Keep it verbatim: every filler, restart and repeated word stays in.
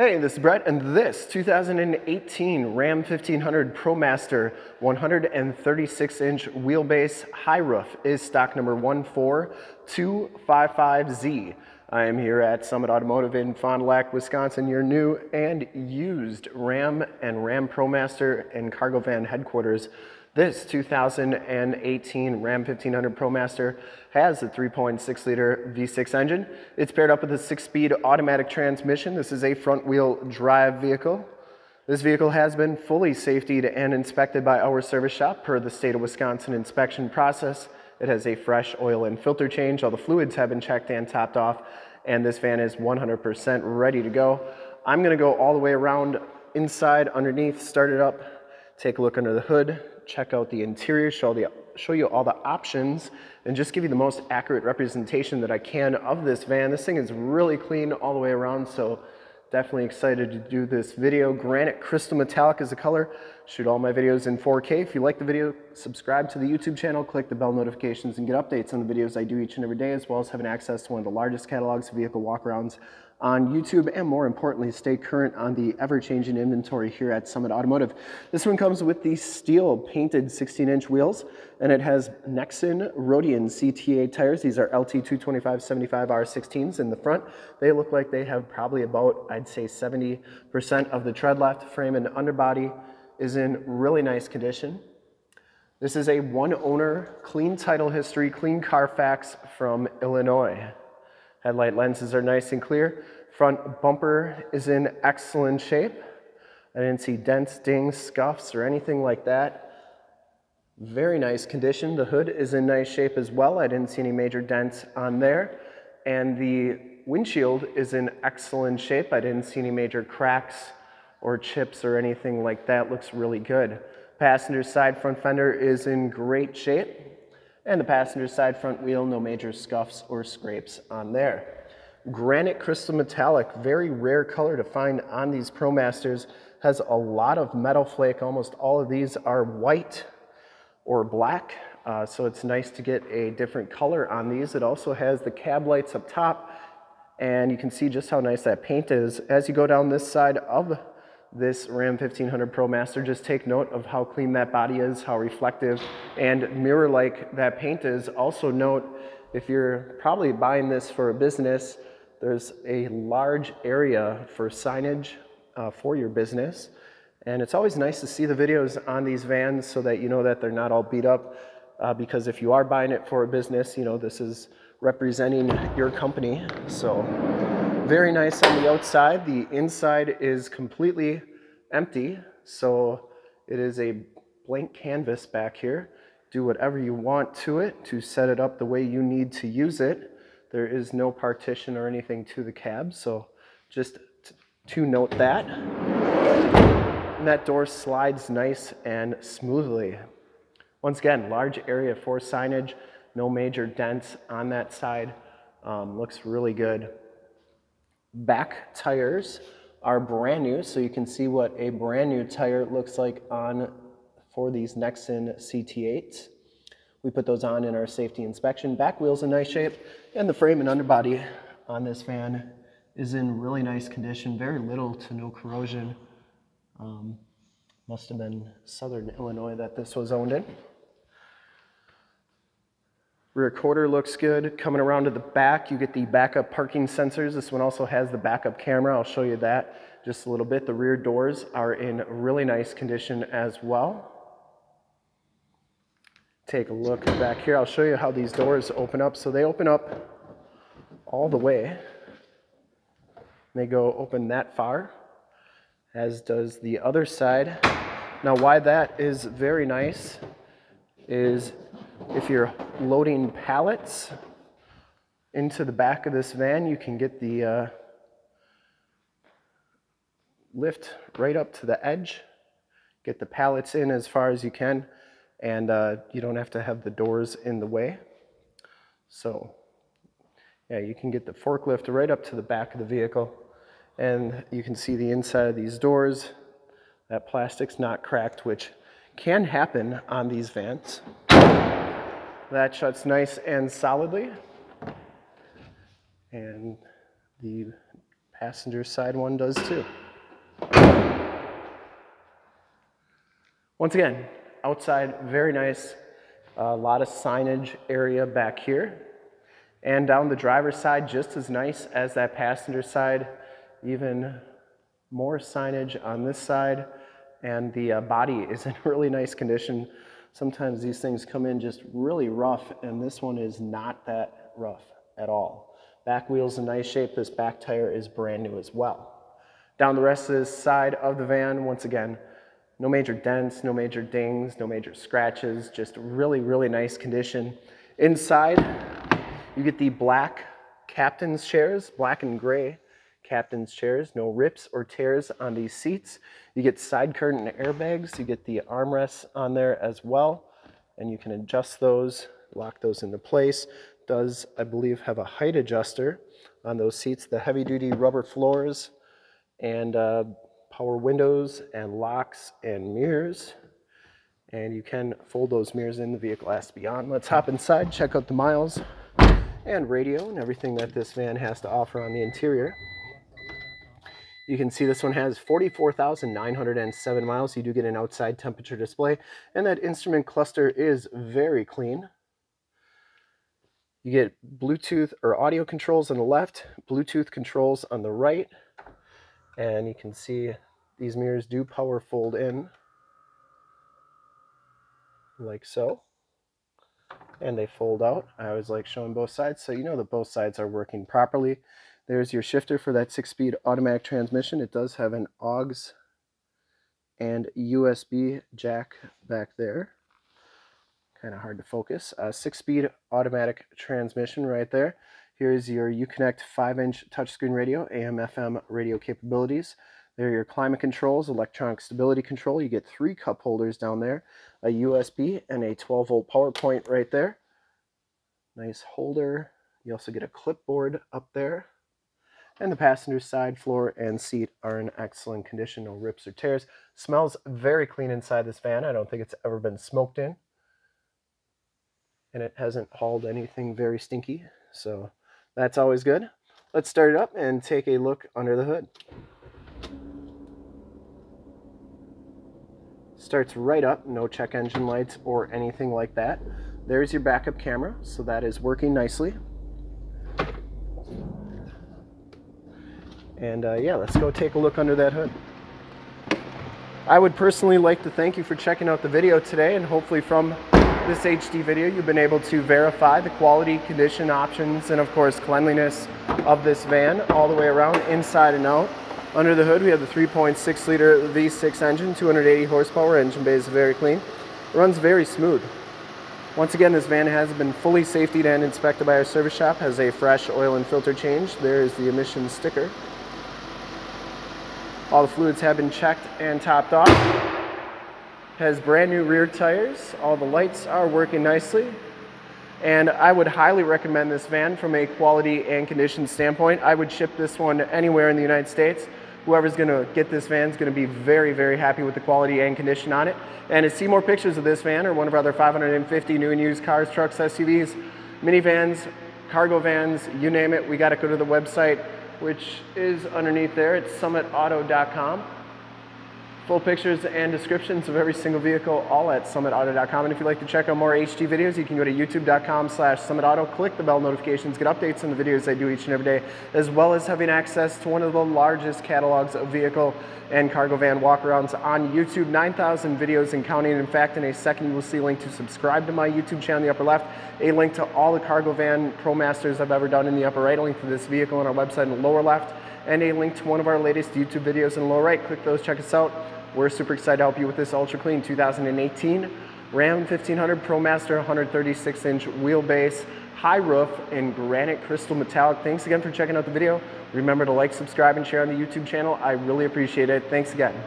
Hey, this is Brett, and this two thousand eighteen Ram fifteen hundred Promaster one hundred thirty-six inch wheelbase high roof is stock number one four two five five Z. I am here at Summit Automotive in Fond du Lac, Wisconsin, your new and used Ram and Ram Promaster and cargo van headquarters. This two thousand eighteen Ram fifteen hundred Promaster has a three point six liter V six engine. It's paired up with a six-speed automatic transmission. This is a front-wheel drive vehicle. This vehicle has been fully safetied and inspected by our service shop per the state of Wisconsin inspection process. It has a fresh oil and filter change. All the fluids have been checked and topped off, and this van is one hundred percent ready to go. I'm gonna go all the way around, inside, underneath, start it up, take a look under the hood, check out the interior, show, the, show you all the options, and just give you the most accurate representation that I can of this van. This thing is really clean all the way around, so definitely excited to do this video. Granite Crystal Metallic is the color. Shoot all my videos in four K. If you like the video, subscribe to the YouTube channel, click the bell notifications, and get updates on the videos I do each and every day, as well as having access to one of the largest catalogs of vehicle walkarounds on YouTube, and more importantly, stay current on the ever-changing inventory here at Summit Automotive. This one comes with the steel painted sixteen inch wheels, and it has Nexen Roadian C T eight tires. These are L T two twenty-five seventy-five R sixteens in the front. They look like they have probably about, I'd say, seventy percent of the tread left. Frame and underbody is in really nice condition. This is a one-owner, clean title history, clean Carfax from Illinois. Headlight lenses are nice and clear. Front bumper is in excellent shape. I didn't see dents, dings, scuffs, or anything like that. Very nice condition. The hood is in nice shape as well. I didn't see any major dents on there. And the windshield is in excellent shape. I didn't see any major cracks or chips or anything like that. Looks really good. Passenger side front fender is in great shape. And the passenger side front wheel, no major scuffs or scrapes on there. Granite Crystal Metallic, very rare color to find on these Promasters, has a lot of metal flake. Almost all of these are white or black, uh, so it's nice to get a different color on these. It also has the cab lights up top, and you can see just how nice that paint is. As you go down this side of this Ram fifteen hundred Promaster, just take note of how clean that body is, how reflective and mirror-like that paint is. Also note, if you're probably buying this for a business, there's a large area for signage uh, for your business. And it's always nice to see the videos on these vans so that you know that they're not all beat up, uh, because if you are buying it for a business, you know, this is representing your company. So very nice on the outside. The inside is completely empty, so it is a blank canvas back here. Do whatever you want to it to set it up the way you need to use it. There is no partition or anything to the cab, so just to note that. And that door slides nice and smoothly. Once again, large area for signage, no major dents on that side. Um, looks really good. Back tires are brand new, so you can see what a brand new tire looks like on for these Nexen C T eights. We put those on in our safety inspection. Back wheel's in nice shape, and the frame and underbody on this van is in really nice condition. Very little to no corrosion. Um, must have been Southern Illinois that this was owned in. Rear quarter looks good. Coming around to the back, you get the backup parking sensors. This one also has the backup camera. I'll show you that just a little bit. The rear doors are in really nice condition as well. Take a look back here. I'll show you how these doors open up. So they open up all the way. They go open that far, as does the other side. Now, why that is very nice is if you're loading pallets into the back of this van, you can get the uh, lift right up to the edge, get the pallets in as far as you can, and uh, you don't have to have the doors in the way. So yeah, you can get the forklift right up to the back of the vehicle, and you can see the inside of these doors. That plastic's not cracked, which can happen on these vans. That shuts nice and solidly. And the passenger side one does too. Once again, outside, very nice. A lot of signage area back here. And down the driver's side, just as nice as that passenger side. Even more signage on this side. And the uh, body is in really nice condition. Sometimes these things come in just really rough, and this one is not that rough at all. Back wheel's in nice shape. This back tire is brand new as well. Down the rest of this side of the van, once again, no major dents, no major dings, no major scratches, just really, really nice condition. Inside, you get the black captain's chairs, black and gray captain's chairs, no rips or tears on these seats. You get side curtain airbags, you get the armrests on there as well, and you can adjust those, lock those into place. Does, I believe, have a height adjuster on those seats, the heavy-duty rubber floors, and uh, power windows and locks and mirrors, and you can fold those mirrors in. The vehicle has to be on. Let's hop inside, check out the miles and radio and everything that this van has to offer on the interior. You can see this one has forty-four thousand nine hundred seven miles. You do get an outside temperature display, and that instrument cluster is very clean. You get Bluetooth or audio controls on the left, Bluetooth controls on the right, and you can see these mirrors do power fold in, like so. And they fold out. I always like showing both sides, so you know that both sides are working properly. There's your shifter for that six-speed automatic transmission. It does have an aux and U S B jack back there. Kind of hard to focus. Uh, six-speed automatic transmission right there. Here's your Uconnect five inch touchscreen radio, A M F M radio capabilities. There are your climate controls, electronic stability control. You get three cup holders down there, a U S B and a twelve volt power point right there. Nice holder. You also get a clipboard up there. And the passenger side floor and seat are in excellent condition, no rips or tears. Smells very clean inside this van. I don't think it's ever been smoked in. And it hasn't hauled anything very stinky, so that's always good. Let's start it up and take a look under the hood. Starts right up, no check engine lights or anything like that. There's your backup camera, so that is working nicely. And uh, yeah, let's go take a look under that hood. I would personally like to thank you for checking out the video today, and hopefully from this H D video you've been able to verify the quality, condition, options, and of course cleanliness of this van all the way around, inside and out. Under the hood we have the three point six liter V six engine, two hundred eighty horsepower. Engine bay is very clean, runs very smooth. Once again, this van has been fully safetied and inspected by our service shop, has a fresh oil and filter change. There is the emissions sticker. All the fluids have been checked and topped off. Has brand new rear tires. All the lights are working nicely. And I would highly recommend this van from a quality and condition standpoint. I would ship this one anywhere in the United States. Whoever's gonna get this van is gonna be very, very happy with the quality and condition on it. And to see more pictures of this van or one of our other five hundred fifty new and used cars, trucks, S U Vs, minivans, cargo vans, you name it, we gotta go to the website, which is underneath there. It's summit auto dot com. Full pictures and descriptions of every single vehicle, all at summit auto dot com. And if you'd like to check out more H D videos, you can go to youtube dot com slash summit auto, click the bell notifications, get updates on the videos I do each and every day, as well as having access to one of the largest catalogs of vehicle and cargo van walkarounds on YouTube. nine thousand videos and counting. In fact, in a second, you will see a link to subscribe to my YouTube channel in the upper left, a link to all the cargo van ProMasters I've ever done in the upper right, a link to this vehicle on our website in the lower left, and a link to one of our latest YouTube videos in the lower right. Click those, check us out. We're super excited to help you with this ultra clean two thousand eighteen Ram fifteen hundred ProMaster one hundred thirty-six inch wheelbase, high roof in granite crystal metallic. Thanks again for checking out the video. Remember to like, subscribe, and share on the YouTube channel. I really appreciate it. Thanks again.